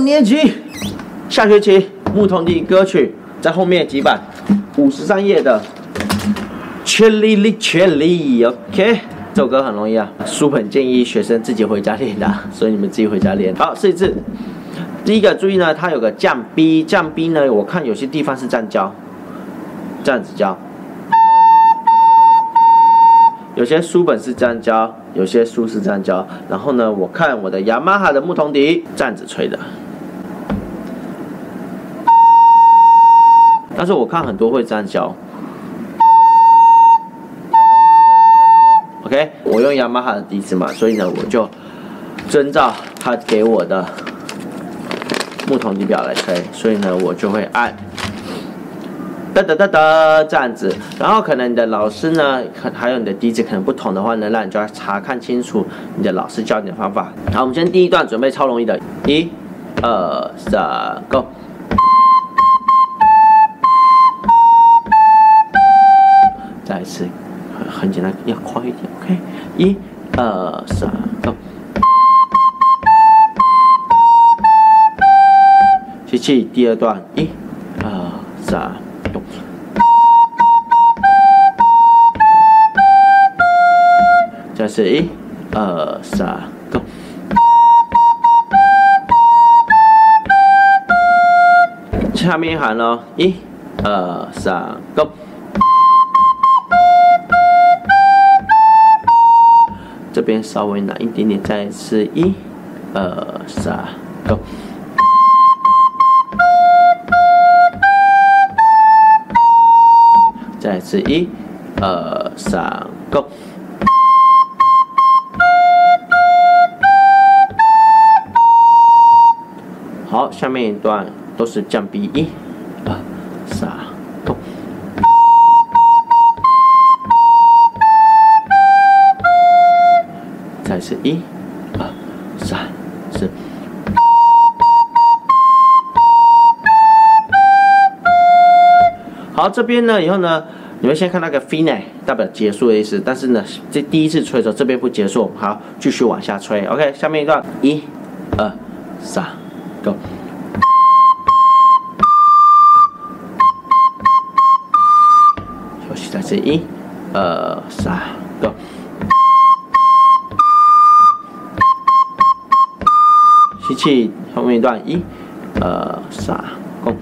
年级下学期牧童的歌曲，在后面几版53页的 Chili Li Chili。OK， 这首歌很容易啊，书本建议学生自己回家练的，所以你们自己回家练。好，试一次。第一个注意呢，它有个降 B， 降 B 呢，我看有些地方是降胶，这样子教。 有些书本是这样教，有些书是这样教。然后呢，我看我的雅马哈的牧童笛这样子吹的，但是我看很多会这样教。OK， 我用雅马哈的笛子嘛，所以呢，我就遵照他给我的牧童笛表来吹，所以呢，我就会按。 哒哒哒哒，这样子，然后可能你的老师呢，还有你的笛子可能不同的话呢，那你就要查看清楚你的老师教你的方法。好，我们先第一段准备超容易的，1、2、3，Go。 再一次，很简单，要快一点 ，OK。1、2、3，Go。 吸气，第二段，1、2、3。 再是1、2、3，Go。 下面一行喽，1、2、3，Go。 这边稍微难一点点，再是1、2、3，Go。 再次1、2、3，Go。 好，下面一段都是降 B， 1、2、3，Go。 再次1、2、3，4。 好，这边呢，以后呢，你们先看那个 finale， 代表结束的意思。但是呢，这第一次吹的时候，这边不结束，好，继续往下吹。OK， 下面一段1、2、3，Go。 休息，再次1、2、3，Go。 吸气，后面一段1、2、3，Go。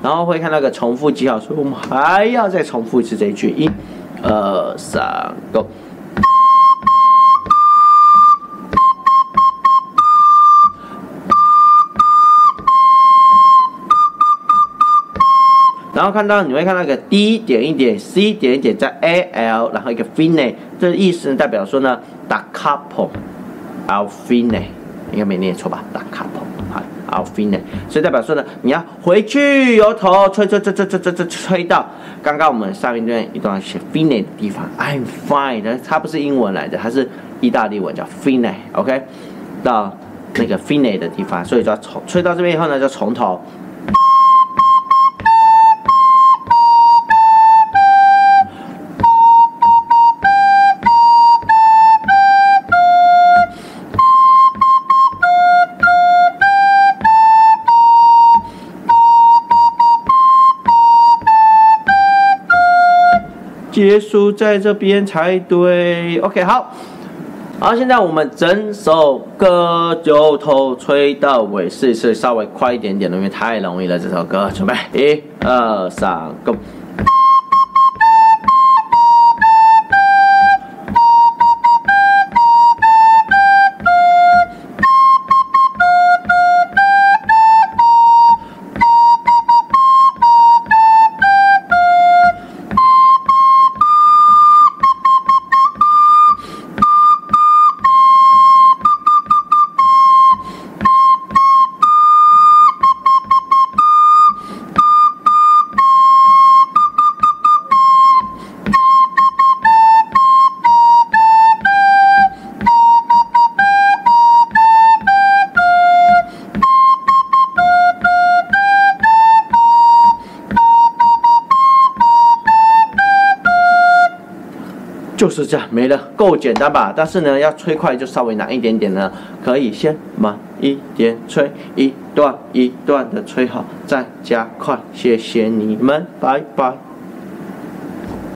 然后会看那个重复记号，所以我们还要再重复一次这一句1、2、3，Go。 然后看到你会看那个 D 点一点 ，C 点一点，在 A L， 然后一个 Finale， 这意思代表说呢，Da capo al Finale， 应该没念错吧？Da capo， 好。 Al Finale， 所以代表说呢，你要回去由头吹到刚刚我们上面一段写 Finale 的地方 ，I'm fine， 它不是英文来的，它是意大利文叫 Finale，OK， 到那个 Finale 的地方，所以就要从吹到这边以后呢，就从头。 结束在这边才对 ，OK， 好，好，现在我们整首歌由头吹到尾，试一试，稍微快一点点，因为太容易了这首歌。准备1、2、3，Go。就是这样没了，够简单吧？但是呢，要吹快就稍微难一点点呢，可以先慢一点吹，一段一段的吹好，再加快。谢谢你们，拜拜。